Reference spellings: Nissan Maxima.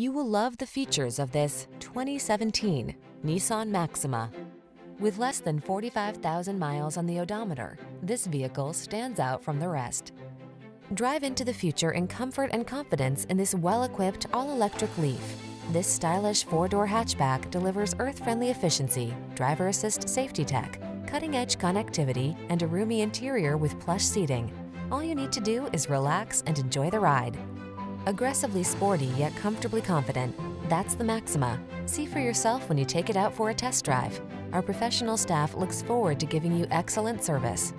You will love the features of this 2017 Nissan Maxima. With less than 45,000 miles on the odometer, this vehicle stands out from the rest. Drive into the future in comfort and confidence in this well-equipped all-electric Leaf. This stylish four-door hatchback delivers earth-friendly efficiency, driver assist safety tech, cutting-edge connectivity, and a roomy interior with plush seating. All you need to do is relax and enjoy the ride. Aggressively sporty yet comfortably confident, that's the Maxima. See for yourself when you take it out for a test drive. Our professional staff looks forward to giving you excellent service.